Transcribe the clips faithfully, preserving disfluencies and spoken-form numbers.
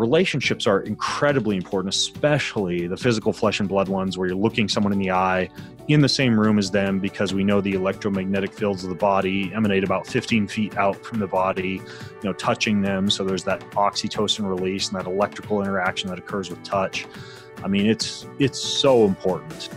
Relationships are incredibly important, especially the physical flesh and blood ones where you're looking someone in the eye in the same room as them, because we know the electromagnetic fields of the body emanate about fifteen feet out from the body, you know, touching them. So there's that oxytocin release and that electrical interaction that occurs with touch. I mean, it's, it's so important.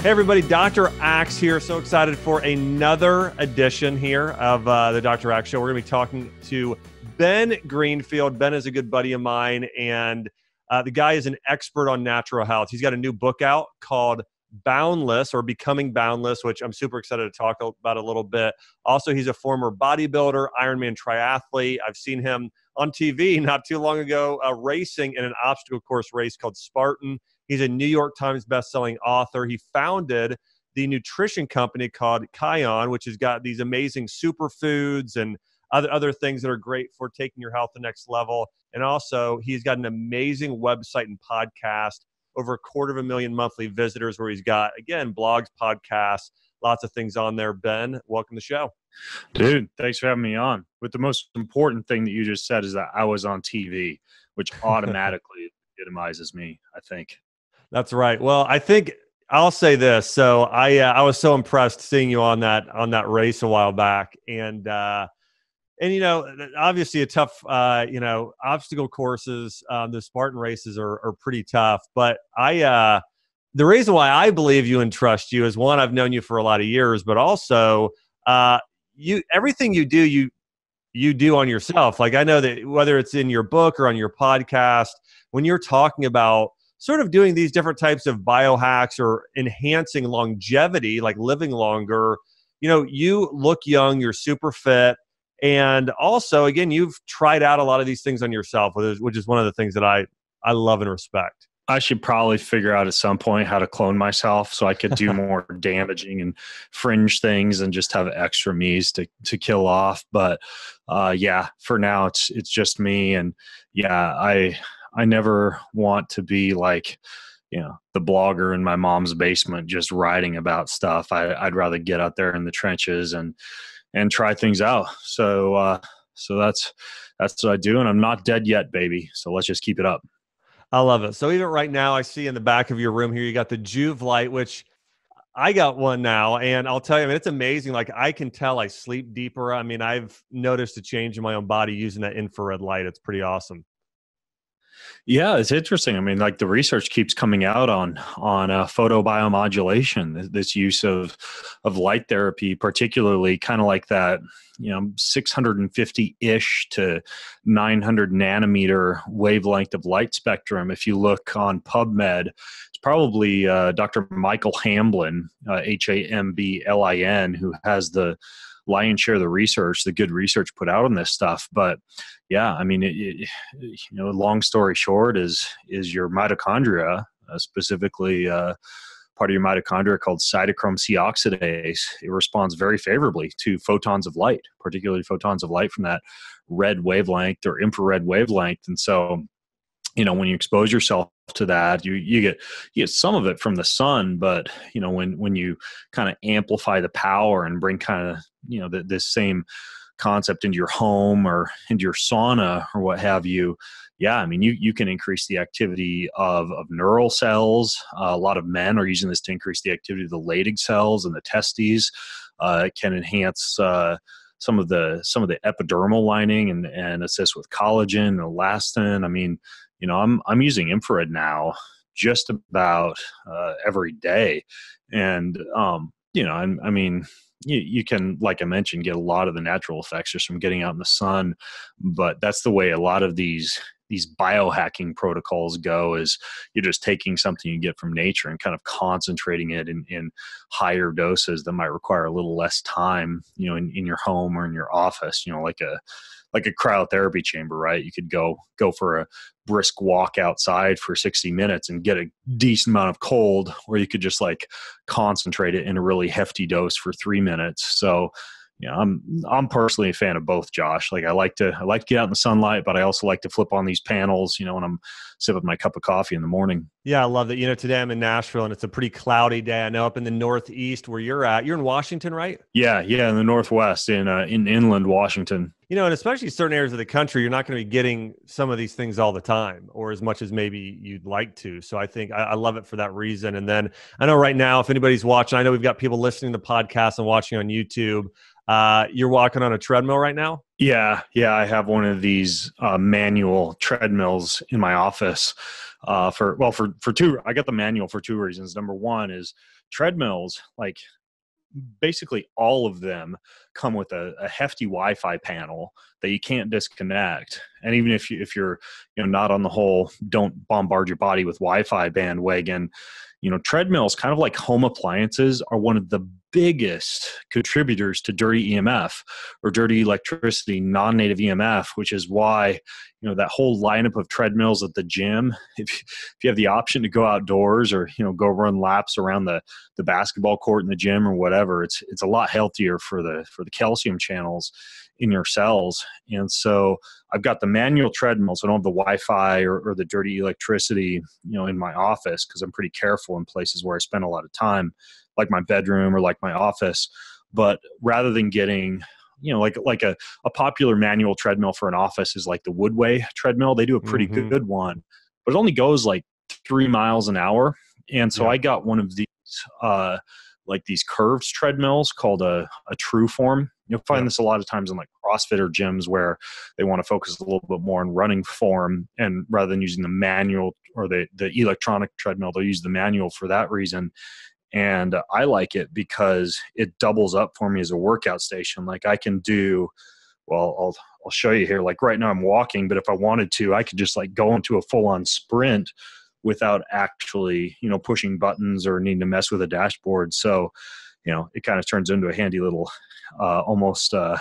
Hey everybody, Doctor Axe here. So excited for another edition here of uh, The Doctor Axe Show. We're going to be talking to Ben Greenfield. Ben is a good buddy of mine, and uh, the guy is an expert on natural health. He's got a new book out called Boundless, or Becoming Boundless, which I'm super excited to talk about a little bit. Also, he's a former bodybuilder, Ironman triathlete. I've seen him on T V not too long ago uh, racing in an obstacle course race called Spartan. He's a New York Times bestselling author. He founded the nutrition company called Kion, which has got these amazing superfoods and other, other things that are great for taking your health to the next level. And also, he's got an amazing website and podcast, over a quarter of a million monthly visitors, where he's got, again, blogs, podcasts, lots of things on there. Ben, welcome to the show. Dude, thanks for having me on. But the most important thing that you just said is that I was on T V, which automatically legitimizes me, I think. That's right. Well, I think I'll say this. So I uh, I was so impressed seeing you on that on that race a while back, and uh, and you know, obviously a tough uh, you know, obstacle courses. Um, the Spartan races are are pretty tough. But I uh, the reason why I believe you and trust you is, one, I've known you for a lot of years, but also uh, you everything you do you you do on yourself. Like, I know that whether it's in your book or on your podcast, when you're talking about sort of doing these different types of biohacks or enhancing longevity, like living longer, you know, you look young, you're super fit. And also, again, you've tried out a lot of these things on yourself, which is one of the things that I, I love and respect. I should probably figure out at some point how to clone myself so I could do more damaging and fringe things and just have extra me's to, to kill off. But uh, yeah, for now it's, it's just me. And yeah, I, I never want to be like, you know, the blogger in my mom's basement just writing about stuff. I, I'd rather get out there in the trenches and and try things out. So uh, so that's that's what I do, and I'm not dead yet, baby. So let's just keep it up. I love it. So even right now, I see in the back of your room here, you got the Juve light, which I got one now, and I'll tell you, I mean, it's amazing. Like, I can tell I sleep deeper. I mean, I've noticed a change in my own body using that infrared light. It's pretty awesome. Yeah, it's interesting. I mean, like, the research keeps coming out on on uh, photobiomodulation, this use of of light therapy, particularly kind of like that, you know, six hundred fifty-ish to nine hundred nanometer wavelength of light spectrum. If you look on PubMed, it's probably uh, Doctor Michael Hamblin, uh, H A M B L I N, who has the lion's share of the research, the good research put out on this stuff. But yeah, I mean, it, it, you know, long story short is, is your mitochondria, uh, specifically uh, part of your mitochondria called cytochrome C oxidase. It responds very favorably to photons of light, particularly photons of light from that red wavelength or infrared wavelength. And so, you know, when you expose yourself to that, you, you get, you get some of it from the sun, but you know, when, when you kind of amplify the power and bring kind of, you know, the, this same concept into your home or into your sauna or what have you. Yeah. I mean, you, you can increase the activity of, of neural cells. Uh, a lot of men are using this to increase the activity of the Leydig cells and the testes. Uh, it can enhance, uh, some of the, some of the epidermal lining and, and assist with collagen and elastin. I mean, you know, I'm, I'm using infrared now just about, uh, every day. And, um, you know, I, I mean, you, you can, like I mentioned, get a lot of the natural effects just from getting out in the sun, but that's the way a lot of these, these biohacking protocols go, is you're just taking something you get from nature and kind of concentrating it in, in higher doses that might require a little less time, you know, in, in your home or in your office, you know, like a, like a cryotherapy chamber, right? You could go, go for a brisk walk outside for sixty minutes and get a decent amount of cold, or you could just like concentrate it in a really hefty dose for three minutes. So, you know, I'm, I'm personally a fan of both, Josh. Like, I like to, I like to get out in the sunlight, but I also like to flip on these panels, you know, when I'm sipping my cup of coffee in the morning. Yeah. I love that. You know, today I'm in Nashville and it's a pretty cloudy day. I know up in the Northeast where you're at, you're in Washington, right? Yeah. Yeah. In the Northwest, in, uh, in inland Washington. You know, and especially certain areas of the country, you're not going to be getting some of these things all the time or as much as maybe you'd like to. So I think I, I love it for that reason. And then I know right now, if anybody's watching, I know we've got people listening to podcasts and watching on YouTube. Uh, you're walking on a treadmill right now? Yeah. Yeah. I have one of these uh, manual treadmills in my office uh, for, well, for, for two, I got the manual for two reasons. Number one is treadmills, like basically all of them come with a, a hefty Wi-Fi panel that you can't disconnect. And even if you, if you're, you know, not on the whole, don't bombard your body with Wi-Fi bandwagon, you know, treadmills, kind of like home appliances, are one of the biggest contributors to dirty E M F or dirty electricity, non-native E M F, which is why, you know, that whole lineup of treadmills at the gym, if, if you have the option to go outdoors or, you know, go run laps around the, the basketball court in the gym or whatever, it's, it's a lot healthier for the, for the calcium channels in your cells. And so I've got the manual treadmill, so I don't have the Wi-Fi or, or the dirty electricity, you know, in my office, because I'm pretty careful in places where I spend a lot of time, like my bedroom or like my office. But rather than getting, you know, like like a, a popular manual treadmill for an office is like the Woodway treadmill. They do a pretty mm-hmm. good one, but it only goes like three miles an hour. And so yeah. I got one of these, uh, like these curved treadmills called a, a TrueForm. You'll find yeah. this a lot of times in like CrossFit or gyms where they want to focus a little bit more on running form, and rather than using the manual or the, the electronic treadmill, they'll use the manual for that reason. And I like it because it doubles up for me as a workout station. Like I can do, well, I'll, I'll show you here. Like right now I'm walking, but if I wanted to, I could just like go into a full on sprint without actually, you know, pushing buttons or needing to mess with a dashboard. So, you know, it kind of turns into a handy little, uh, almost uh,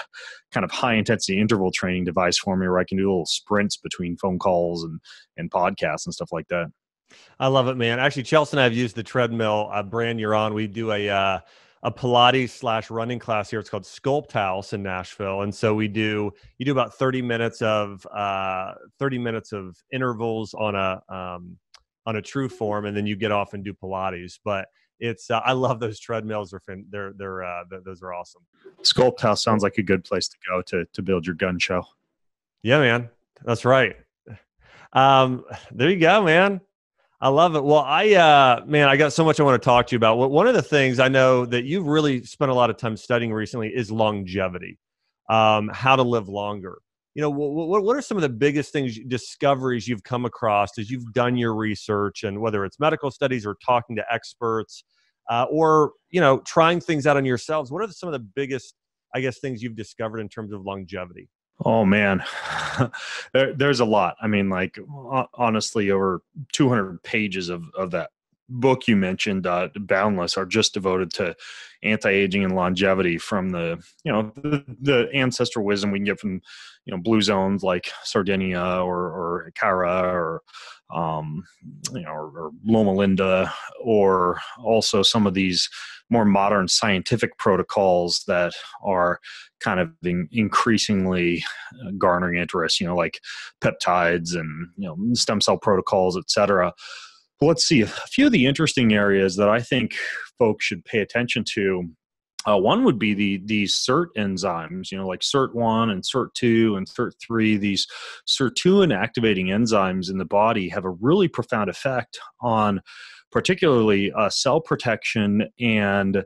kind of high intensity interval training device for me, where I can do little sprints between phone calls and, and podcasts and stuff like that. I love it, man. Actually, Chelsea and I have used the treadmill. Uh, brand you're on, we do a uh, a Pilates slash running class here. It's called Sculpt House in Nashville, and so we do you do about thirty minutes of uh, thirty minutes of intervals on a um, on a TrueForm, and then you get off and do Pilates. But it's uh, I love those treadmills. They're fin- they're they're uh, th- those are awesome. Sculpt House sounds like a good place to go to to build your gun show. Yeah, man, that's right. Um, there you go, man. I love it. Well, I, uh, man, I got so much I want to talk to you about. One of the things I know that you've really spent a lot of time studying recently is longevity, um, how to live longer. You know, what, what are some of the biggest things, discoveries you've come across as you've done your research, and whether it's medical studies or talking to experts, uh, or, you know, trying things out on yourselves? What are some of the biggest, I guess, things you've discovered in terms of longevity? Oh man, there, there's a lot. I mean, like honestly, over two hundred pages of, of that book you mentioned, uh, Boundless, are just devoted to anti-aging and longevity, from the, you know, the, the ancestral wisdom we can get from, you know, blue zones like Sardinia or, or Ikaria or, um, you know, or, or Loma Linda, or also some of these more modern scientific protocols that are kind of in, increasingly garnering interest, you know, like peptides and, you know, stem cell protocols, et cetera. But let's see a few of the interesting areas that I think folks should pay attention to. Uh, one would be the these SIRT enzymes, you know, like SIRT one and SIRT two and SIRT three. These SIRTUIN activating enzymes in the body have a really profound effect on particularly uh, cell protection and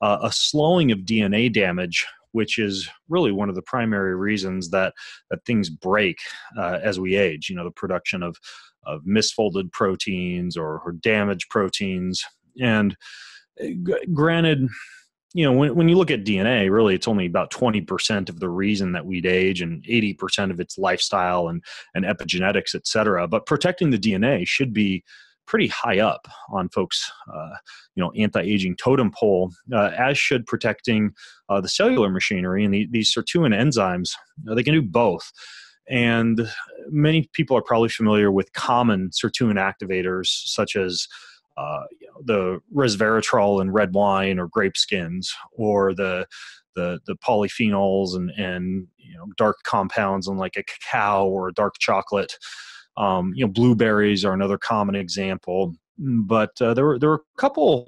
uh, a slowing of D N A damage, which is really one of the primary reasons that that things break uh, as we age. You know, the production of of misfolded proteins or, or damaged proteins. And g- granted, you know, when, when you look at D N A, really, it's only about twenty percent of the reason that we'd age, and eighty percent of it's lifestyle and, and epigenetics, et cetera. But protecting the D N A should be pretty high up on folks' uh, you know, anti-aging totem pole, uh, as should protecting uh, the cellular machinery. And the, these sirtuin enzymes, you know, they can do both. And many people are probably familiar with common sirtuin activators, such as uh, you know, the resveratrol in red wine or grape skins, or the the, the polyphenols and, and you know, dark compounds in like a cacao or a dark chocolate. Um, you know, blueberries are another common example. But uh, there were there were a couple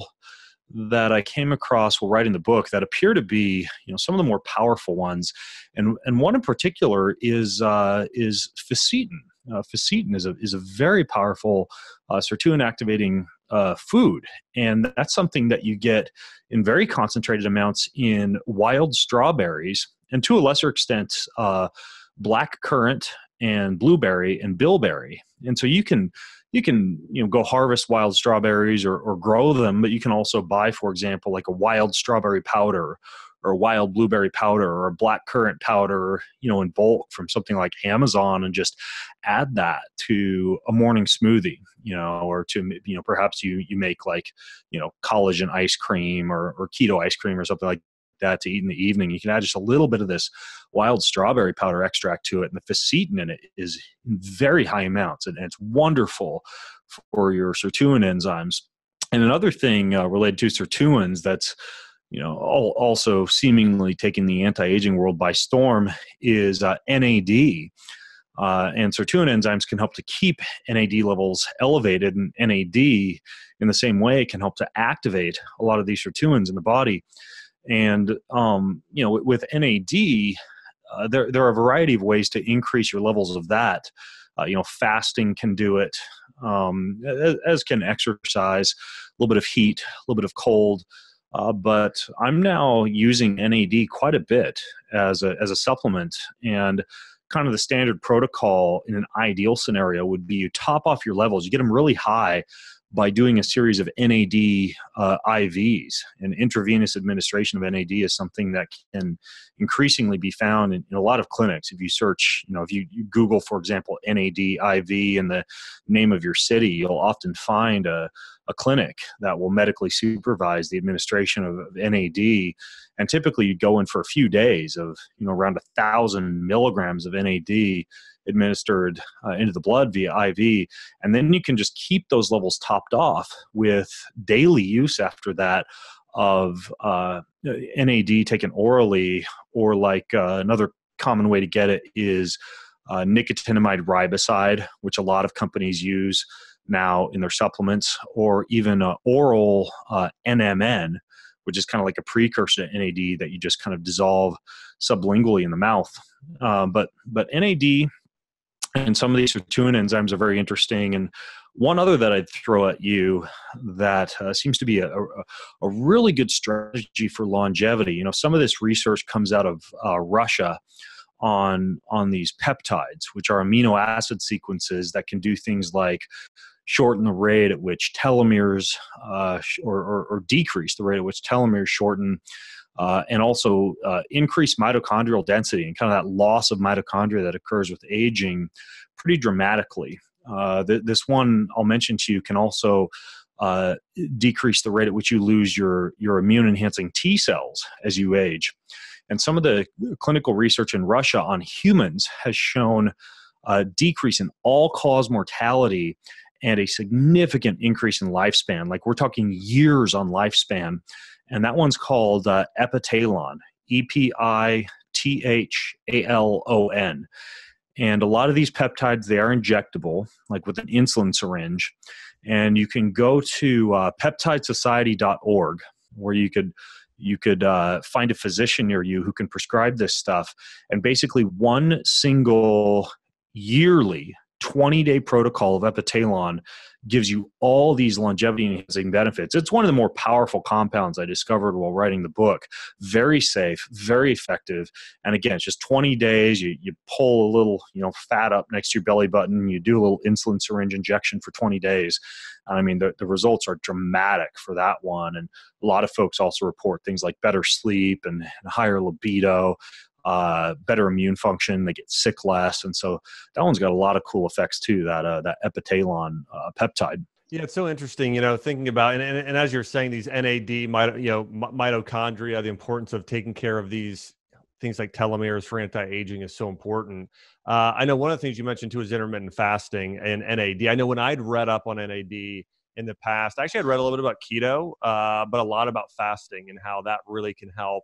that I came across while writing the book that appear to be, you know, some of the more powerful ones, and and one in particular is uh, is facetin. Uh, facetin is a is a very powerful uh, sirtuin activating uh, food, and that's something that you get in very concentrated amounts in wild strawberries, and to a lesser extent, uh, black currant and blueberry and bilberry. And so you can you can you know go harvest wild strawberries or, or grow them, but you can also buy, for example, like a wild strawberry powder or wild blueberry powder or black currant powder, you know, in bulk from something like Amazon, and just add that to a morning smoothie, you know, or to, you know, perhaps you, you make like, you know, collagen ice cream or, or keto ice cream or something like that to eat in the evening. You can add just a little bit of this wild strawberry powder extract to it, and the facetin in it is in very high amounts, and it's wonderful for your sirtuin enzymes. And another thing uh, related to sirtuins that's, you know, all, also seemingly taking the anti-aging world by storm is uh, N A D. Uh, and sirtuin enzymes can help to keep N A D levels elevated, and N A D in the same way can help to activate a lot of these sirtuins in the body. And, um, you know, with N A D, uh, there, there are a variety of ways to increase your levels of that. Uh, you know, fasting can do it, um, as, as can exercise, a little bit of heat, a little bit of cold. Uh, but I'm now using N A D quite a bit as a, as a supplement, and kind of the standard protocol in an ideal scenario would be you top off your levels, you get them really high by doing a series of N A D uh, I Vs. And intravenous administration of N A D is something that can increasingly be found in, in a lot of clinics. If you search, you know, if you, you Google, for example, N A D I V and the name of your city, you'll often find a, a clinic that will medically supervise the administration of, of N A D. And typically you go in for a few days of, you know, around a thousand milligrams of N A D administered uh, into the blood via I V. And then you can just keep those levels topped off with daily use after that of uh, N A D taken orally, or like uh, another common way to get it is uh, nicotinamide riboside, which a lot of companies use now in their supplements, or even uh, oral uh, N M N, which is kind of like a precursor to N A D that you just kind of dissolve sublingually in the mouth. Uh, but, but N A D and some of these sirtuin enzymes are very interesting. And one other that I'd throw at you that uh, seems to be a, a, a really good strategy for longevity. You know, some of this research comes out of uh, Russia on, on these peptides, which are amino acid sequences that can do things like shorten the rate at which telomeres uh, or, or, or decrease the rate at which telomeres shorten, uh, and also uh, increase mitochondrial density and kind of that loss of mitochondria that occurs with aging pretty dramatically. Uh, th this one I'll mention to you can also uh, decrease the rate at which you lose your, your immune-enhancing T cells as you age. And some of the clinical research in Russia on humans has shown a decrease in all-cause mortality and a significant increase in lifespan. Like, we're talking years on lifespan. And that one's called uh, Epitalon, E P I T H A L O N. And a lot of these peptides, they are injectable, like with an insulin syringe. And you can go to uh, peptide society dot org, where you could you could uh, find a physician near you who can prescribe this stuff. And basically one single yearly twenty day protocol of Epitalon gives you all these longevity enhancing benefits. It's one of the more powerful compounds I discovered while writing the book. Very safe, very effective. And again, it's just twenty days. You, you pull a little, you know, fat up next to your belly button. You do a little insulin syringe injection for twenty days. I mean, the, the results are dramatic for that one. And a lot of folks also report things like better sleep and, and higher libido, Uh, better immune function. They get sick less, and so that one's got a lot of cool effects too. That uh, that Epitalon uh, peptide. Yeah, it's so interesting. You know, thinking about and, and, and as you're saying, these N A D, you know, mitochondria, the importance of taking care of these things like telomeres for anti-aging is so important. Uh, I know one of the things you mentioned too is intermittent fasting and N A D. I know when I'd read up on N A D in the past, actually I'd read a little bit about keto, uh, but a lot about fasting and how that really can help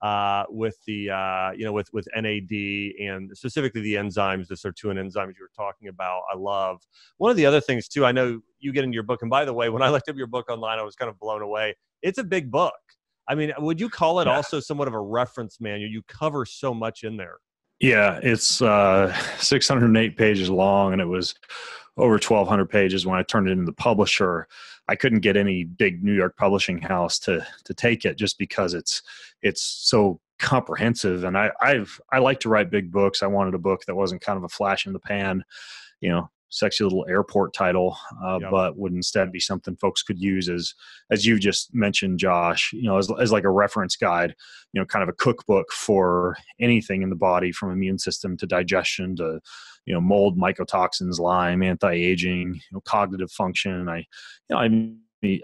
uh, with the, uh, you know, with, with N A D and specifically the enzymes, the sirtuin enzymes you were talking about. I love one of the other things too. I know you get into your book. And by the way, when I looked up your book online, I was kind of blown away. it's a big book. I mean, would you call it yeah. also somewhat of a reference manual? You cover so much in there. Yeah, it's uh, six hundred eight pages long, and it was over twelve hundred pages when I turned it into the publisher. I couldn't get any big New York publishing house to to take it just because it's it's so comprehensive. And I I've I like to write big books. I wanted a book that wasn't kind of a flash in the pan, you know, sexy little airport title, uh, yep. but would instead be something folks could use as, as you just mentioned, Josh, you know, as, as like a reference guide, you know, kind of a cookbook for anything in the body, from immune system to digestion to, you know, mold, mycotoxins, Lyme, anti-aging, you know, cognitive function. I, you know, I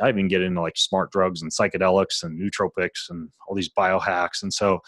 I even get into like smart drugs and psychedelics and nootropics and all these biohacks. And so,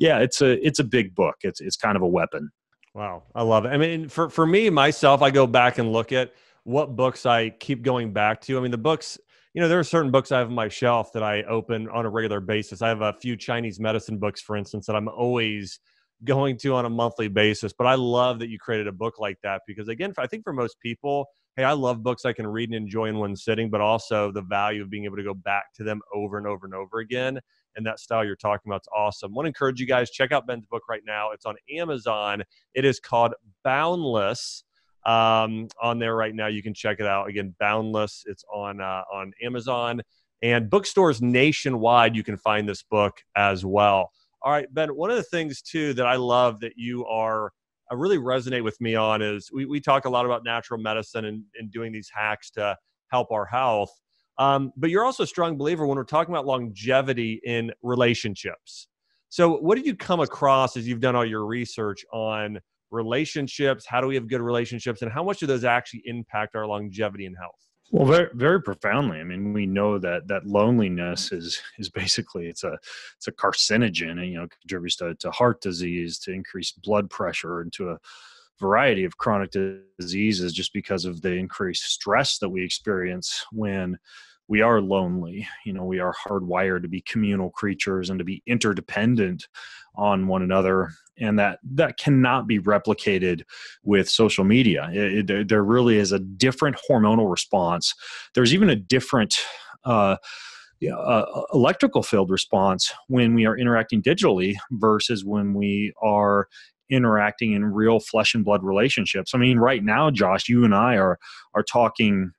yeah, it's a, it's a big book. It's, it's kind of a weapon. Wow. I love it. I mean, for, for me, myself, I go back and look at what books I keep going back to. I mean, the books, you know, there are certain books I have on my shelf that I open on a regular basis. I have a few Chinese medicine books, for instance, that I'm always going to on a monthly basis. But I love that you created a book like that, because again, I think for most people, hey, I love books I can read and enjoy in one sitting, but also the value of being able to go back to them over and over and over again. And that style you're talking about is awesome. I want to encourage you guys, check out Ben's book right now. It's on Amazon. It is called Boundless, um, on there right now. You can check it out. Again, Boundless. It's on, uh, on Amazon and bookstores nationwide. You can find this book as well. All right, Ben, one of the things too that I love that you are uh, really resonate with me on is we, we talk a lot about natural medicine and, and doing these hacks to help our health. Um, but you're also a strong believer when we're talking about longevity in relationships. So what did you come across as you've done all your research on relationships? How do we have good relationships, and how much do those actually impact our longevity and health? Well, very, very profoundly. I mean, we know that that loneliness is is basically it's a it's a carcinogen, and you know, contributes to, to heart disease, to increased blood pressure, and to a variety of chronic diseases, just because of the increased stress that we experience when we are lonely. You know, we are hardwired to be communal creatures and to be interdependent on one another. And that, that cannot be replicated with social media. It, it, there really is a different hormonal response. There's even a different uh, uh, electrical field response when we are interacting digitally versus when we are interacting in real flesh and blood relationships. I mean, right now, Josh, you and I are are talking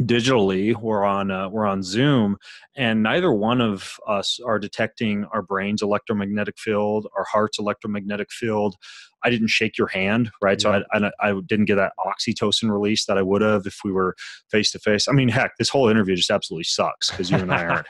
digitally. We're on uh, we're on Zoom, and neither one of us are detecting our brain's electromagnetic field, our heart's electromagnetic field. I didn't shake your hand, right? Yeah. So I, I I didn't get that oxytocin release that I would have if we were face to face. I mean, heck, this whole interview just absolutely sucks because you and I aren't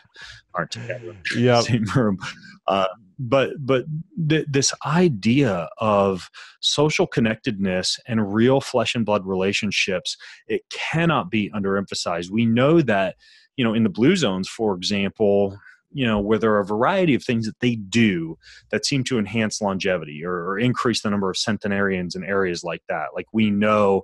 aren't together in yep. the same room. Uh, But but th this idea of social connectedness and real flesh and blood relationships, it cannot be underemphasized. We know that, you know, in the blue zones, for example, you know, where there are a variety of things that they do that seem to enhance longevity or, or increase the number of centenarians in areas like that. Like, we know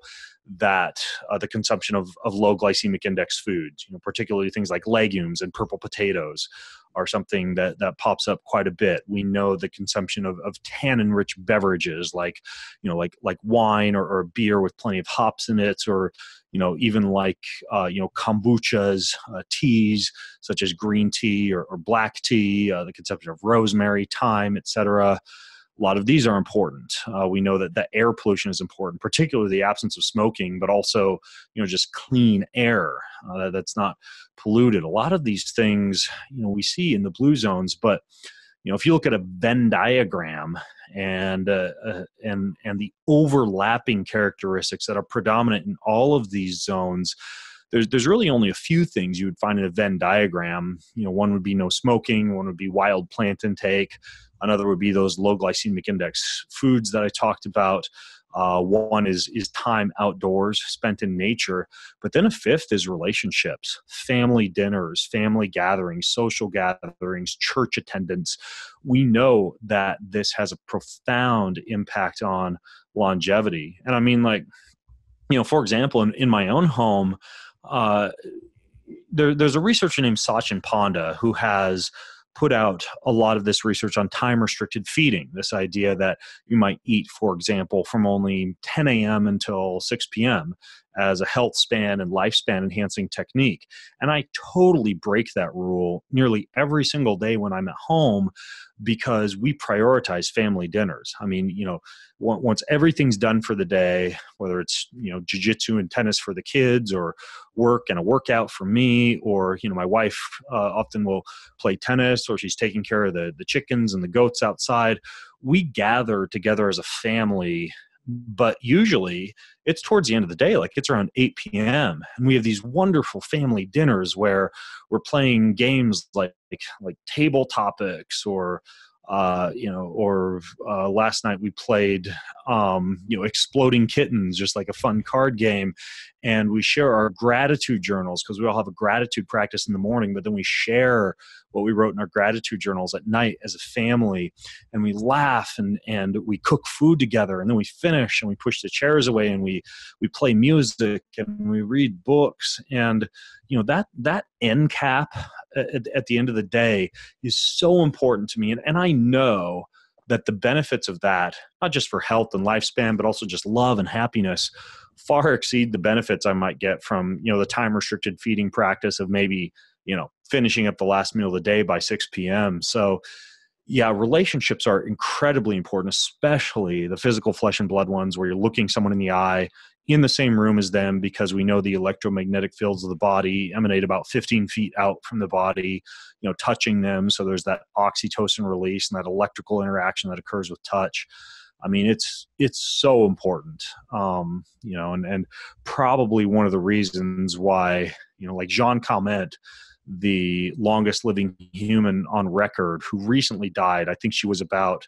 that uh, the consumption of, of low glycemic index foods, you know, particularly things like legumes and purple potatoes, are something that, that pops up quite a bit. We know the consumption of, of tannin-rich beverages like, you know, like like wine or, or beer with plenty of hops in it, or, you know, even like, uh, you know, kombuchas, uh, teas such as green tea or, or black tea, uh, the consumption of rosemary, thyme, et cetera. A lot of these are important. Uh, we know that the air pollution is important, particularly the absence of smoking, but also, you know, just clean air uh, that's not polluted. A lot of these things, you know, we see in the blue zones, but, you know, if you look at a Venn diagram and, uh, uh, and, and the overlapping characteristics that are predominant in all of these zones, There's, there's really only a few things you would find in a Venn diagram. You know, one would be no smoking, one would be wild plant intake, another would be those low glycemic index foods that I talked about. Uh, one is, is time outdoors spent in nature. But then a fifth is relationships, family dinners, family gatherings, social gatherings, church attendance. We know that this has a profound impact on longevity. And I mean, like, you know, for example, in, in my own home, Uh, there, there's a researcher named Sachin Panda who has put out a lot of this research on time-restricted feeding, this idea that you might eat, for example, from only ten A M until six P M as a health span and lifespan enhancing technique. And I totally break that rule nearly every single day when I'm at home, because we prioritize family dinners. I mean, you know, once everything's done for the day, whether it's, you know, jiu-jitsu and tennis for the kids, or work and a workout for me, or, you know, my wife uh, often will play tennis, or she's taking care of the, the chickens and the goats outside. We gather together as a family, but usually it's towards the end of the day, like it's around eight P M And we have these wonderful family dinners where we're playing games like, like, like table topics, or, uh, you know, or, uh, last night we played, um, you know, Exploding Kittens, just like a fun card game. And we share our gratitude journals, because we all have a gratitude practice in the morning, but then we share what we wrote in our gratitude journals at night as a family. And we laugh, and, and we cook food together, and then we finish, and we push the chairs away, and we, we play music, and we read books. And, you know, that, that end cap at, at the end of the day is so important to me. And, and I know that the benefits of that, not just for health and lifespan, but also just love and happiness, far exceed the benefits I might get from, you know, the time restricted feeding practice of maybe, you know, finishing up the last meal of the day by six P M So yeah, relationships are incredibly important, especially the physical flesh and blood ones, where you're looking someone in the eye in the same room as them, because we know the electromagnetic fields of the body emanate about fifteen feet out from the body, you know, touching them. So there's that oxytocin release and that electrical interaction that occurs with touch. I mean, it's, it's so important, um, you know, and, and probably one of the reasons why, you know, like Jean Calment, the longest living human on record, who recently died, I think she was about,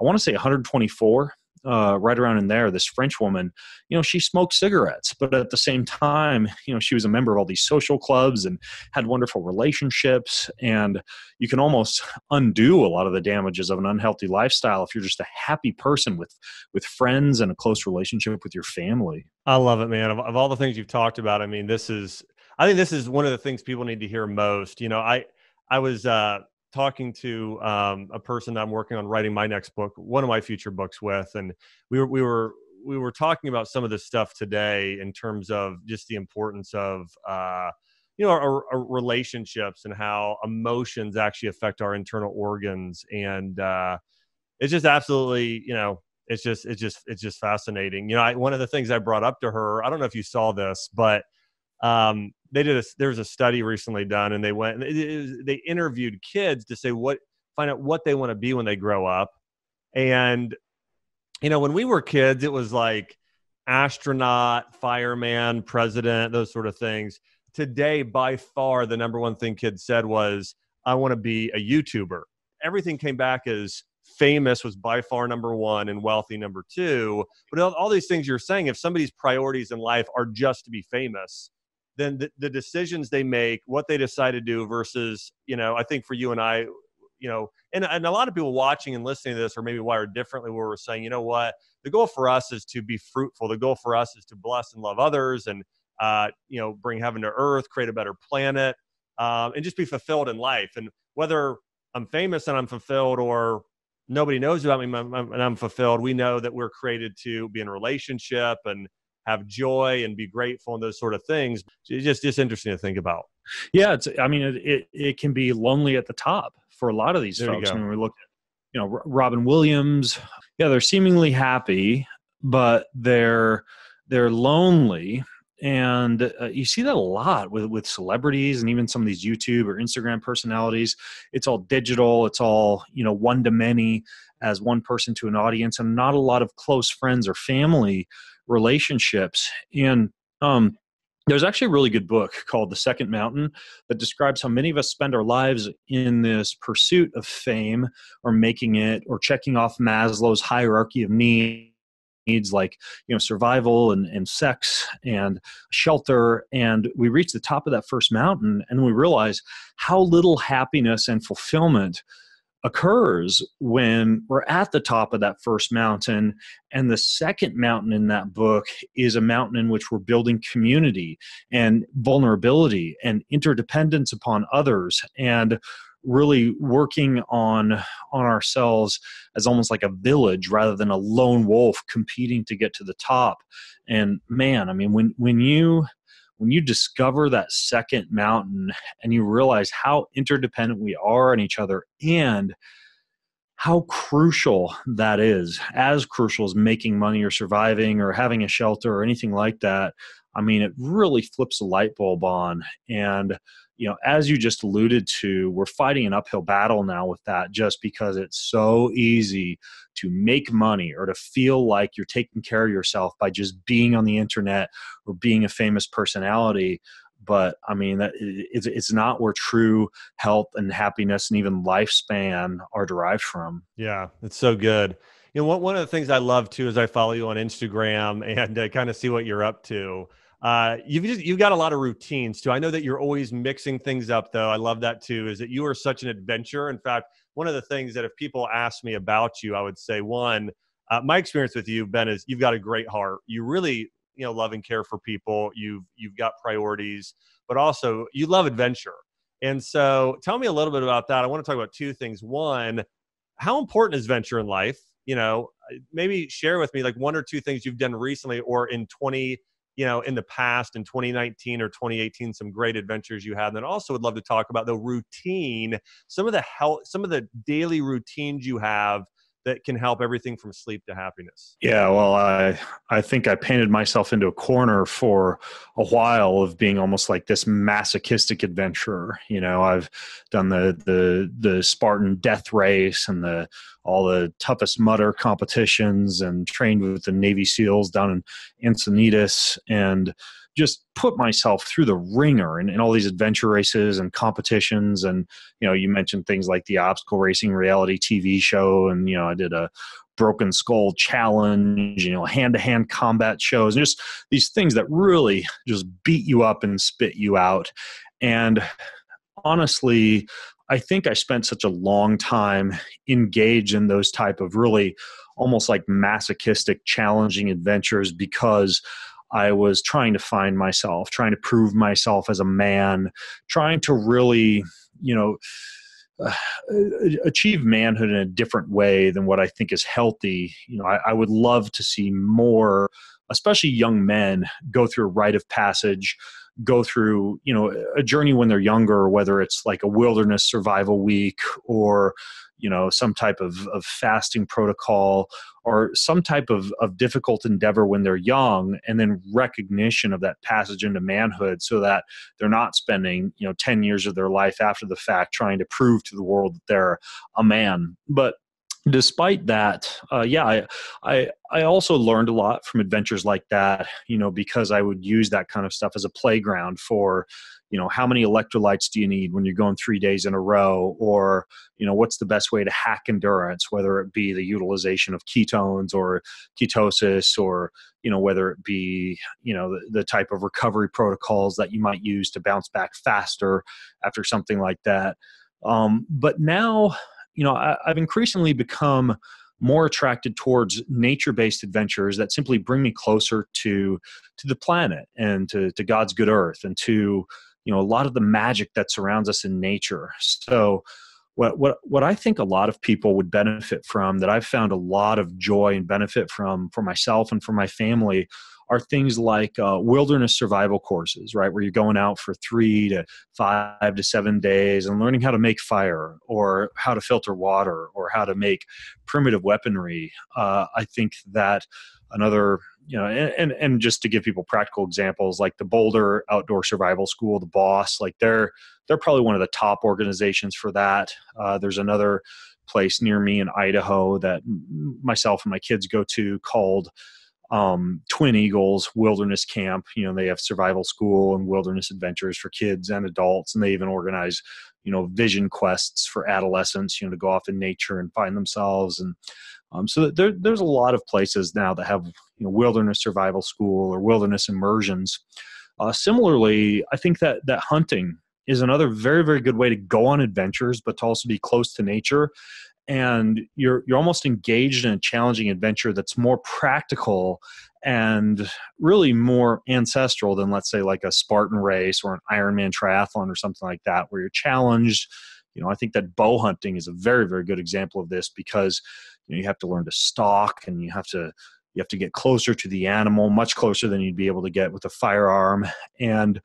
I want to say one hundred twenty-four, uh, right around in there, this French woman, you know, she smoked cigarettes, but at the same time, you know, she was a member of all these social clubs and had wonderful relationships. And you can almost undo a lot of the damages of an unhealthy lifestyle if you're just a happy person with, with friends and a close relationship with your family. I love it, man. Of, of all the things you've talked about, I mean, this is, I think this is one of the things people need to hear most. You know, I, I was, uh, talking to um, a person I'm working on writing my next book, one of my future books with. And we were, we were, we were talking about some of this stuff today in terms of just the importance of, uh, you know, our, our relationships and how emotions actually affect our internal organs. And uh, it's just absolutely, you know, it's just, it's just, it's just fascinating. You know, I, one of the things I brought up to her, I don't know if you saw this, but um, they did a, there was a study recently done, and they went, it, it, they interviewed kids to say what, find out what they want to be when they grow up. And, you know, when we were kids, it was like astronaut, fireman, president, those sort of things. Today, by far, the number one thing kids said was, I want to be a YouTuber. Everything came back as famous was by far number one and wealthy number two. But all, all these things you're saying, if somebody's priorities in life are just to be famous, then the, the decisions they make, what they decide to do versus, you know, I think for you and I, you know, and, and a lot of people watching and listening to this are maybe wired differently, where we're saying, you know what, the goal for us is to be fruitful. The goal for us is to bless and love others and, uh, you know, bring heaven to earth, create a better planet, um, and just be fulfilled in life. And whether I'm famous and I'm fulfilled, or nobody knows about me and I'm fulfilled, we know that we're created to be in a relationship and have joy and be grateful and those sort of things. It's just, just interesting to think about. Yeah. It's, I mean, it, it, it can be lonely at the top for a lot of these there folks. When we look at, you know, Robin Williams, yeah, they're seemingly happy, but they're, they're lonely. And uh, you see that a lot with, with celebrities and even some of these YouTube or Instagram personalities. It's all digital. It's all, you know, one to many, as one person to an audience, and not a lot of close friends or family relationships. And um, there's actually a really good book called The Second Mountain that describes how many of us spend our lives in this pursuit of fame, or making it, or checking off Maslow's hierarchy of needs. needs like, you know, survival and, and sex and shelter. And we reach the top of that first mountain and we realize how little happiness and fulfillment occurs when we're at the top of that first mountain. And the second mountain in that book is a mountain in which we're building community and vulnerability and interdependence upon others, and really working on on ourselves as almost like a village rather than a lone wolf competing to get to the top. And man, I mean, when when you when you discover that second mountain and you realize how interdependent we are on each other and how crucial that is, as crucial as making money or surviving or having a shelter or anything like that, I mean, it really flips a light bulb on. And, you know, as you just alluded to, we're fighting an uphill battle now with that just because it's so easy to make money or to feel like you're taking care of yourself by just being on the internet or being a famous personality. But I mean, that it's not where true health and happiness and even lifespan are derived from. Yeah, it's so good. You know, one one of the things I love too is I follow you on Instagram and uh, kind of see what you're up to. Uh, you've just, you've got a lot of routines too. I know that you're always mixing things up, though. I love that too. Is that you are such an adventurer. In fact, one of the things that if people ask me about you, I would say one, uh, my experience with you, Ben, is you've got a great heart. You really, you know, love and care for people. You've, you've got priorities, but also you love adventure. And so tell me a little bit about that. I want to talk about two things. One, how important is venture in life? You know, maybe share with me like one or two things you've done recently or in twenty, you know, in the past in twenty nineteen or twenty eighteen, some great adventures you had. And then also would love to talk about the routine, some of the health, some of the daily routines you have that can help everything from sleep to happiness. Yeah, well, I I think I painted myself into a corner for a while of being almost like this masochistic adventurer. You know, I've done the the the Spartan death race and the all the toughest mudder competitions and trained with the Navy SEALs down in Encinitas and just put myself through the ringer in, in all these adventure races and competitions. And, you know, you mentioned things like the obstacle racing reality T V show. And, you know, I did a broken skull challenge, you know, hand-to-hand combat shows, and just these things that really just beat you up and spit you out. And honestly, I think I spent such a long time engaged in those type of really almost like masochistic, challenging adventures because I was trying to find myself, trying to prove myself as a man, trying to really, you know, uh, achieve manhood in a different way than what I think is healthy. You know, I, I would love to see more, especially young men, go through a rite of passage, go through, you know, a journey when they're younger, whether it's like a wilderness survival week or, you know, some type of, of fasting protocol or some type of, of difficult endeavor when they're young, and then recognition of that passage into manhood so that they're not spending, you know, ten years of their life after the fact trying to prove to the world that they're a man. But despite that, uh, yeah, I, I I also learned a lot from adventures like that, you know, because I would use that kind of stuff as a playground for, you know, how many electrolytes do you need when you're going three days in a row? Or, you know, what's the best way to hack endurance, whether it be the utilization of ketones or ketosis or, you know, whether it be, you know, the, the type of recovery protocols that you might use to bounce back faster after something like that. Um, but now, you know, I, I've increasingly become more attracted towards nature-based adventures that simply bring me closer to to the planet and to, to God's good earth and to, you know, a lot of the magic that surrounds us in nature. So what what what I think a lot of people would benefit from, that I've found a lot of joy and benefit from for myself and for my family, are things like uh, wilderness survival courses, right? Where you're going out for three to five to seven days and learning how to make fire or how to filter water or how to make primitive weaponry. Uh, I think that another, you know, and, and just to give people practical examples, like the Boulder Outdoor Survival School, the Boss, like they're, they're probably one of the top organizations for that. Uh, there's another place near me in Idaho that myself and my kids go to called Um, Twin Eagles Wilderness Camp. You know, they have survival school and wilderness adventures for kids and adults. And they even organize, you know, vision quests for adolescents, you know, to go off in nature and find themselves. And um, so there, there's a lot of places now that have, you know, wilderness survival school or wilderness immersions. Uh, similarly, I think that, that hunting is another very, very good way to go on adventures, but to also be close to nature. And you're you're almost engaged in a challenging adventure that's more practical and really more ancestral than, let's say, like a Spartan race or an Ironman triathlon or something like that, where you're challenged, You know, I think that bow hunting is a very, very good example of this, because you know, you have to learn to stalk, and you have to you have to get closer to the animal, much closer than you'd be able to get with a firearm. And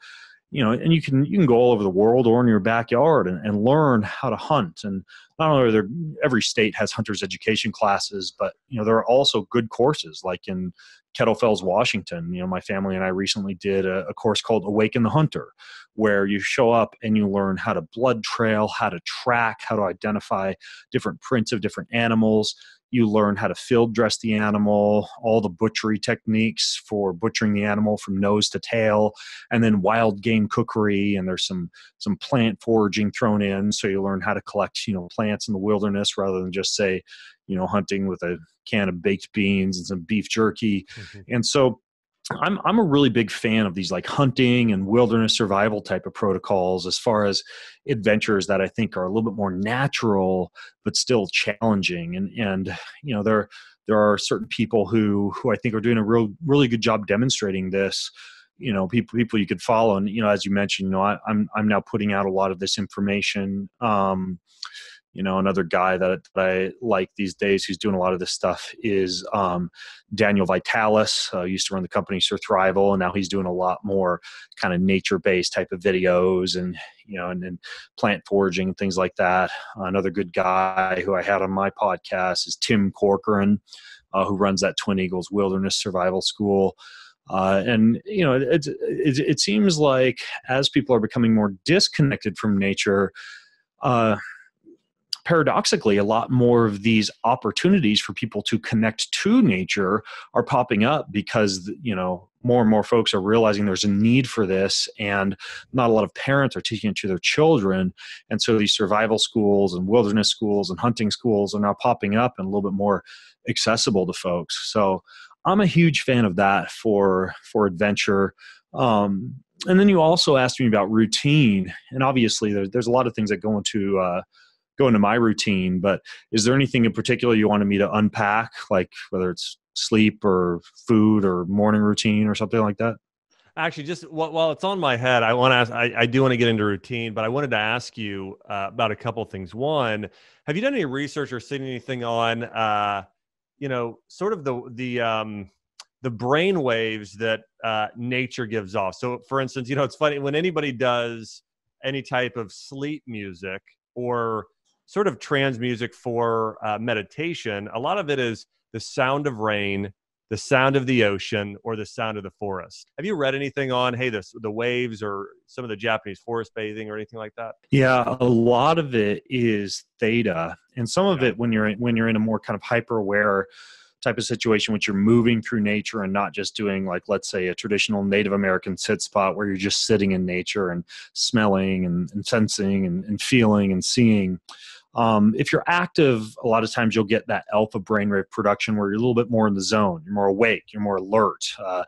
you know, and you can you can go all over the world or in your backyard and, and learn how to hunt. And not only are there, every state has hunters education classes, but you know, there are also good courses like in Kettle Fells, Washington. You know, my family and I recently did a, a course called Awaken the Hunter, where you show up and you learn how to blood trail, how to track, how to identify different prints of different animals. You learn how to field dress the animal, all the butchery techniques for butchering the animal from nose to tail, and then wild game cookery. And there's some some plant foraging thrown in, so you learn how to collect you know plants in the wilderness rather than just say you know hunting with a can of baked beans and some beef jerky. Mm-hmm. And so I'm I'm a really big fan of these like hunting and wilderness survival type of protocols, as far as adventures that I think are a little bit more natural but still challenging. And and you know there there are certain people who who I think are doing a real really good job demonstrating this. You know, people people you could follow. And you know, as you mentioned, you know, I, I'm I'm now putting out a lot of this information. Um, You know, another guy that, that I like these days who's doing a lot of this stuff is um, Daniel Vitalis. Uh, used to run the company Surthrival, and now he's doing a lot more kind of nature-based type of videos, and you know, and, and plant foraging, things like that. Uh, another good guy who I had on my podcast is Tim Corcoran, uh, who runs that Twin Eagles Wilderness Survival School. Uh, and you know, it, it, it seems like as people are becoming more disconnected from nature, uh, paradoxically, a lot more of these opportunities for people to connect to nature are popping up, because, you know, more and more folks are realizing there's a need for this, and not a lot of parents are teaching it to their children. And so these survival schools and wilderness schools and hunting schools are now popping up and a little bit more accessible to folks. So I'm a huge fan of that for, for adventure. Um, and then you also asked me about routine, and obviously there, there's a lot of things that go into, uh, go into my routine, but is there anything in particular you wanted me to unpack, like whether it's sleep or food or morning routine or something like that? Actually, just while it's on my head, I want to ask, I, I do want to get into routine, but I wanted to ask you uh, about a couple of things. One, have you done any research or seen anything on, uh, you know, sort of the, the, um, the brain waves that uh, nature gives off? So for instance, you know, it's funny when anybody does any type of sleep music or sort of trans music for uh, meditation, a lot of it is the sound of rain, the sound of the ocean, or the sound of the forest. Have you read anything on, hey, this, the waves or some of the Japanese forest bathing or anything like that? Yeah, a lot of it is theta. And some of yeah. it when you're, when you're in a more kind of hyper-aware type of situation, which you're moving through nature and not just doing, like, let's say a traditional Native American sit spot where you're just sitting in nature and smelling and, and sensing and, and feeling and seeing. Um, if you're active, a lot of times you'll get that alpha brainwave production where you're a little bit more in the zone, you're more awake, you're more alert, uh,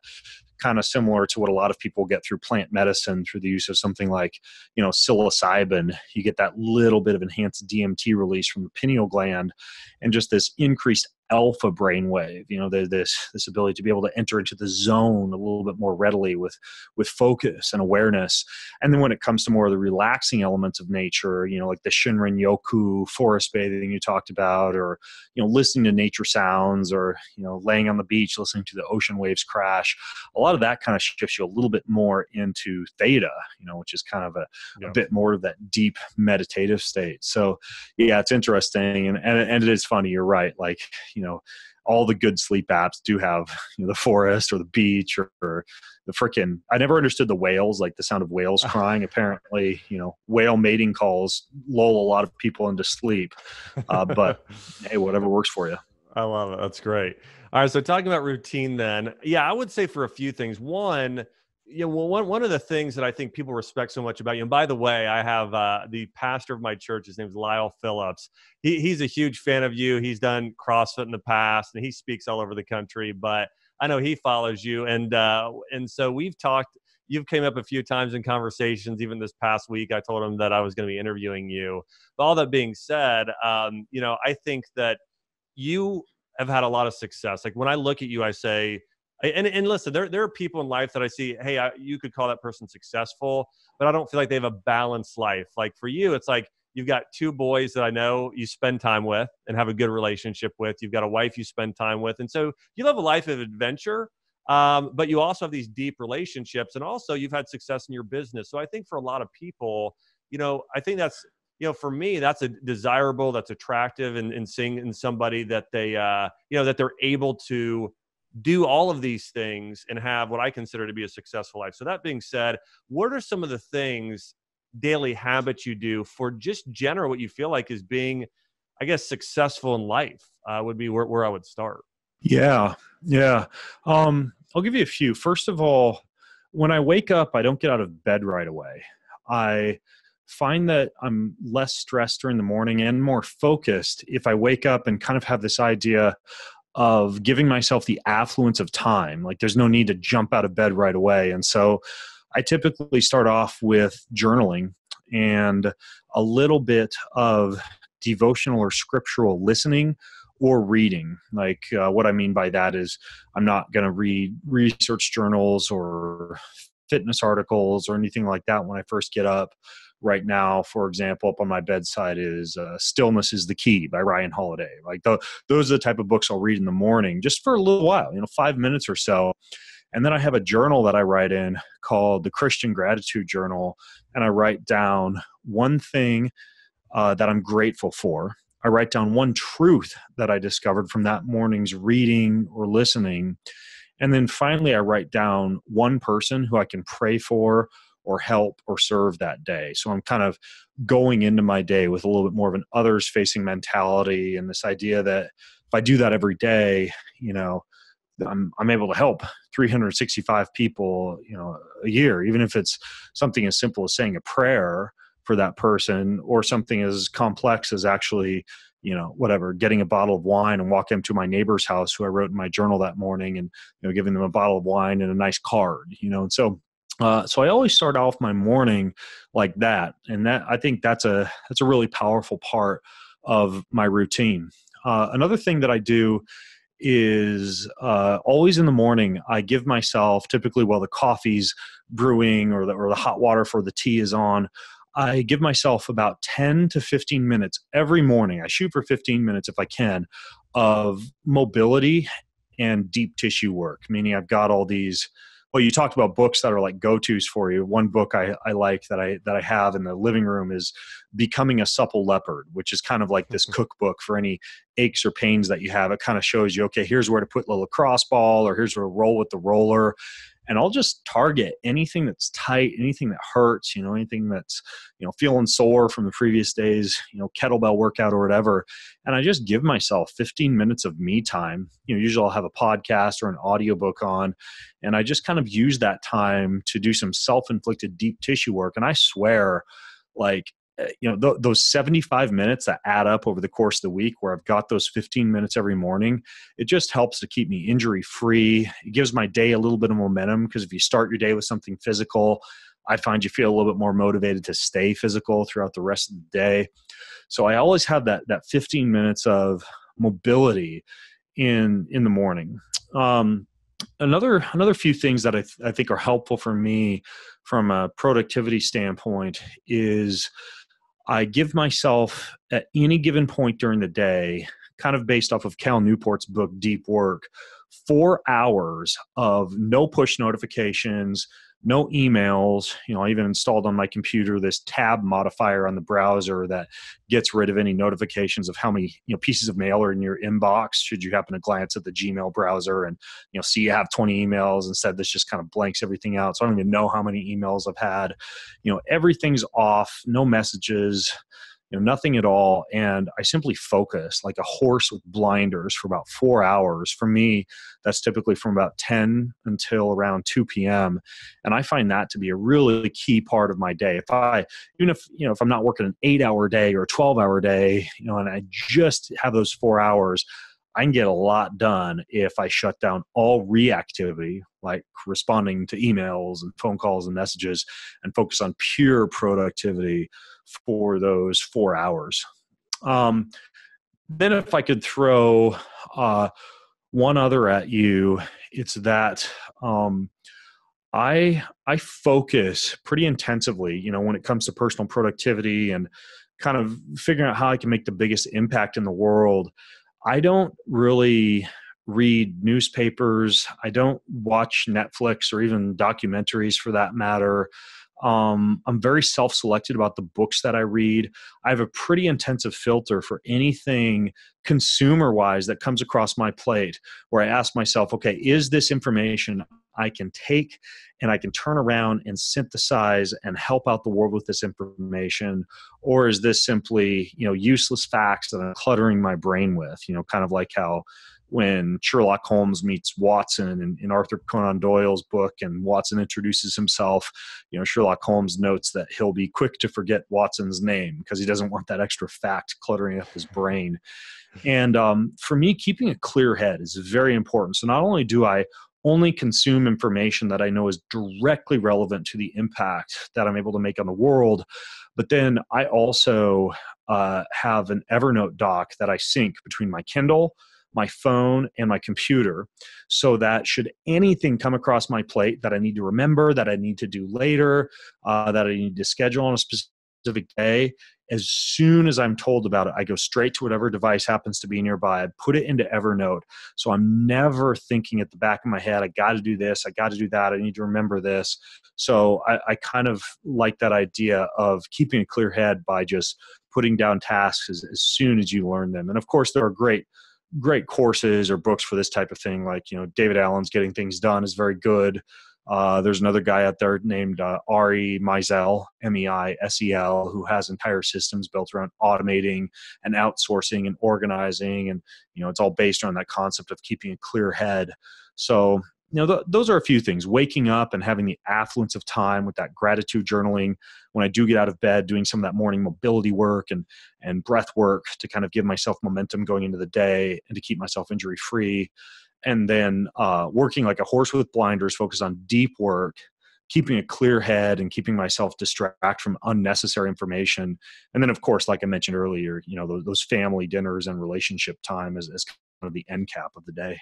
kind of similar to what a lot of people get through plant medicine through the use of something like, you know, psilocybin. You get that little bit of enhanced D M T release from the pineal gland and just this increased alpha brainwave, you know, the, this, this ability to be able to enter into the zone a little bit more readily with, with focus and awareness. And then when it comes to more of the relaxing elements of nature, you know, like the Shinrin Yoku forest bathing you talked about, or, you know, listening to nature sounds, or, you know, laying on the beach, listening to the ocean waves crash, a lot of that kind of shifts you a little bit more into theta, you know, which is kind of a, yeah. a bit more of that deep meditative state. So yeah, it's interesting. And, and, and it is funny. You're right. Like, you know, all the good sleep apps do have, you know, the forest or the beach or, or the frickin', I never understood the whales, like the sound of whales crying. Apparently, you know, whale mating calls lull a lot of people into sleep, uh, but hey, whatever works for you. I love it. That's great. All right. So talking about routine then, yeah, I would say for a few things. One, you know, well, one, one of the things that I think people respect so much about you, and by the way, I have uh, the pastor of my church, his name is Lyle Phillips. He, he's a huge fan of you. He's done CrossFit in the past, and he speaks all over the country, but I know he follows you. And, uh, and so we've talked, you've came up a few times in conversations, even this past week, I told him that I was going to be interviewing you. But all that being said, um, you know, I think that you have had a lot of success. Like when I look at you, I say, And, and listen, there, there are people in life that I see, hey, I, you could call that person successful, but I don't feel like they have a balanced life. Like for you, it's like You've got two boys that I know you spend time with and have a good relationship with. You've got a wife you spend time with. And so you live a life of adventure, um, but you also have these deep relationships. And also you've had success in your business. So I think for a lot of people, you know, I think that's, you know, for me, that's a desirable, that's attractive, and, and seeing in somebody that they, uh, you know, that they're able to do all of these things and have what I consider to be a successful life. So that being said, what are some of the things, daily habits you do for just general, what you feel like is being, I guess, successful in life, uh, would be where, where I would start. Yeah. Yeah. Um, I'll give you a few. First of all, when I wake up, I don't get out of bed right away. I find that I'm less stressed during the morning and more focused if I wake up and kind of have this idea of giving myself the affluence of time. Like there's no need to jump out of bed right away. And so I typically start off with journaling and a little bit of devotional or scriptural listening or reading. Like uh, what I mean by that is I'm not going to read research journals or fitness articles or anything like that when I first get up. Right now, for example, up on my bedside is uh, Stillness is the Key by Ryan Holiday. Like the, those are the type of books I'll read in the morning just for a little while, you know, five minutes or so. And then I have a journal that I write in called the Christian Gratitude Journal. And I write down one thing uh, that I'm grateful for. I write down one truth that I discovered from that morning's reading or listening. And then finally, I write down one person who I can pray for or help or serve that day. So I'm kind of going into my day with a little bit more of an others facing mentality and this idea that if I do that every day, you know, I'm, I'm able to help three hundred sixty-five people, you know, a year, even if it's something as simple as saying a prayer for that person or something as complex as actually, you know, whatever, getting a bottle of wine and walking to my neighbor's house who I wrote in my journal that morning and, you know, giving them a bottle of wine and a nice card, you know, and so Uh, so I always start off my morning like that. And that, I think that's a, that's a really powerful part of my routine. Uh, another thing that I do is uh, always in the morning, I give myself, typically while the coffee's brewing or the, or the hot water for the tea is on, I give myself about ten to fifteen minutes every morning. I shoot for fifteen minutes if I can, of mobility and deep tissue work, meaning I've got all these. Well, you talked about books that are like go-tos for you. One book I, I like that I that I have in the living room is Becoming a Supple Leopard, which is kind of like this cookbook for any aches or pains that you have. It kind of shows you, okay, here's where to put a lacrosse ball, or here's where to roll with the roller. And I'll just target anything that's tight, anything that hurts, you know, anything that's, you know, feeling sore from the previous day's, you know, kettlebell workout or whatever. And I just give myself fifteen minutes of me time. You know, usually I'll have a podcast or an audiobook on, and I just kind of use that time to do some self-inflicted deep tissue work. And I swear, like, you know, th- those seventy-five minutes that add up over the course of the week where I've got those fifteen minutes every morning, it just helps to keep me injury free. It gives my day a little bit of momentum, because if you start your day with something physical, I find you feel a little bit more motivated to stay physical throughout the rest of the day. So I always have that, that fifteen minutes of mobility in, in the morning. Um, Another, another few things that I, th- I think are helpful for me from a productivity standpoint is I give myself at any given point during the day, kind of based off of Cal Newport's book, Deep Work, four hours of no push notifications, no emails. You know, I even installed on my computer this tab modifier on the browser that gets rid of any notifications of how many, you know, pieces of mail are in your inbox should you happen to glance at the Gmail browser and, you know, see you have twenty emails. Instead, this just kind of blanks everything out. So I don't even know how many emails I've had. You know, everything's off, no messages, you know, nothing at all. And I simply focus like a horse with blinders for about four hours. For me, that's typically from about ten until around two p.m. And I find that to be a really key part of my day. If I, even if, you know, if I'm not working an eight hour day or a twelve hour day, you know, and I just have those four hours, I can get a lot done if I shut down all reactivity, like responding to emails and phone calls and messages, and focus on pure productivity for those four hours. Um, then if I could throw uh, one other at you, it's that um, I I focus pretty intensively, you know, when it comes to personal productivity and kind of figuring out how I can make the biggest impact in the world. I don't really read newspapers. I don't watch Netflix or even documentaries for that matter. Um, I'm very self-selected about the books that I read. I have a pretty intensive filter for anything consumer-wise that comes across my plate, where I ask myself, okay, is this information I can take and I can turn around and synthesize and help out the world with this information? Or is this simply, you know, useless facts that I'm cluttering my brain with, you know, kind of like how when Sherlock Holmes meets Watson in, in Arthur Conan Doyle's book and Watson introduces himself, you know, Sherlock Holmes notes that he'll be quick to forget Watson's name because he doesn't want that extra fact cluttering up his brain. And um, for me, keeping a clear head is very important. So not only do I only consume information that I know is directly relevant to the impact that I'm able to make on the world, but then I also uh, have an Evernote doc that I sync between my Kindle, my phone, and my computer, so that should anything come across my plate that I need to remember, that I need to do later, uh, that I need to schedule on a specific day, as soon as I'm told about it, I go straight to whatever device happens to be nearby. I put it into Evernote. So I'm never thinking at the back of my head, I got to do this, I got to do that, I need to remember this. So I, I kind of like that idea of keeping a clear head by just putting down tasks as, as soon as you learn them. And of course, there are great great courses or books for this type of thing. Like, you know, David Allen's Getting Things Done is very good. Uh, there's another guy out there named uh, Ari Meisel, M E I S E L, who has entire systems built around automating and outsourcing and organizing. And, you know, it's all based on that concept of keeping a clear head. So, you know, th those are a few things. Waking up and having the affluence of time with that gratitude journaling when I do get out of bed, doing some of that morning mobility work and, and breath work to kind of give myself momentum going into the day and to keep myself injury-free. And then uh, working like a horse with blinders, focused on deep work, keeping a clear head and keeping myself distracted from unnecessary information. And then, of course, like I mentioned earlier, you know, those, those family dinners and relationship time is, is kind of the end cap of the day.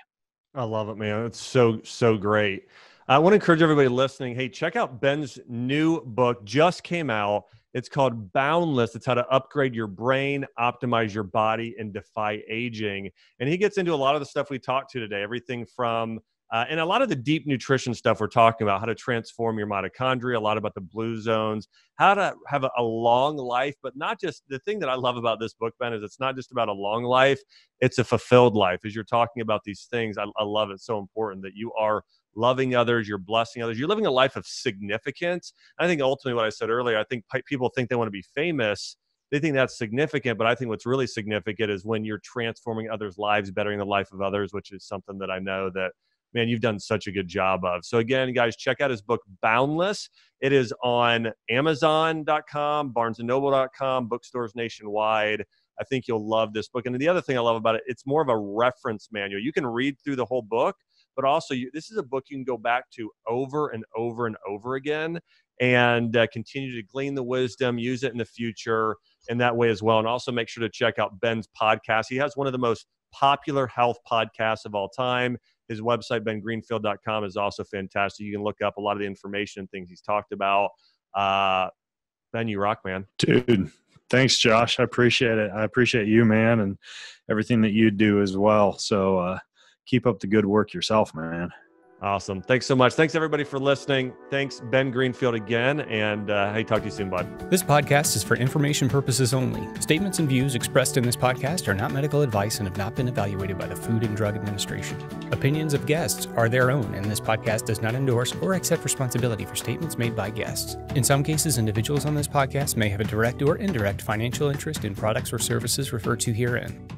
I love it, man. It's so, so great. I want to encourage everybody listening, hey, check out Ben's new book, just came out. It's called Boundless. It's how to upgrade your brain, optimize your body, and defy aging. And he gets into a lot of the stuff we talked to today, everything from, uh, and a lot of the deep nutrition stuff we're talking about, how to transform your mitochondria, a lot about the blue zones, how to have a, a long life, but not just, the thing that I love about this book, Ben, is it's not just about a long life, it's a fulfilled life. As you're talking about these things, I, I love it. It's so important that you are loving others, you're blessing others, you're living a life of significance. I think ultimately what I said earlier, I think people think they want to be famous. They think that's significant, but I think what's really significant is when you're transforming others' lives, bettering the life of others, which is something that I know that, man, you've done such a good job of. So again, guys, check out his book, Boundless. It is on Amazon dot com, Barnes and Noble dot com, bookstores nationwide. I think you'll love this book. And the other thing I love about it, it's more of a reference manual. You can read through the whole book, but also you, this is a book you can go back to over and over and over again and uh, continue to glean the wisdom, use it in the future in that way as well. And also make sure to check out Ben's podcast. He has one of the most popular health podcasts of all time. His website, ben greenfield dot com, is also fantastic. You can look up a lot of the information and things he's talked about. Uh, Ben, you rock, man. Dude, thanks, Josh. I appreciate it. I appreciate you, man, and everything that you do as well. So, uh, keep up the good work yourself, man. Awesome. Thanks so much. Thanks, everybody, for listening. Thanks, Ben Greenfield, again. And uh, hey, talk to you soon, bud. This podcast is for information purposes only. Statements and views expressed in this podcast are not medical advice and have not been evaluated by the Food and Drug Administration. Opinions of guests are their own, and this podcast does not endorse or accept responsibility for statements made by guests. In some cases, individuals on this podcast may have a direct or indirect financial interest in products or services referred to herein.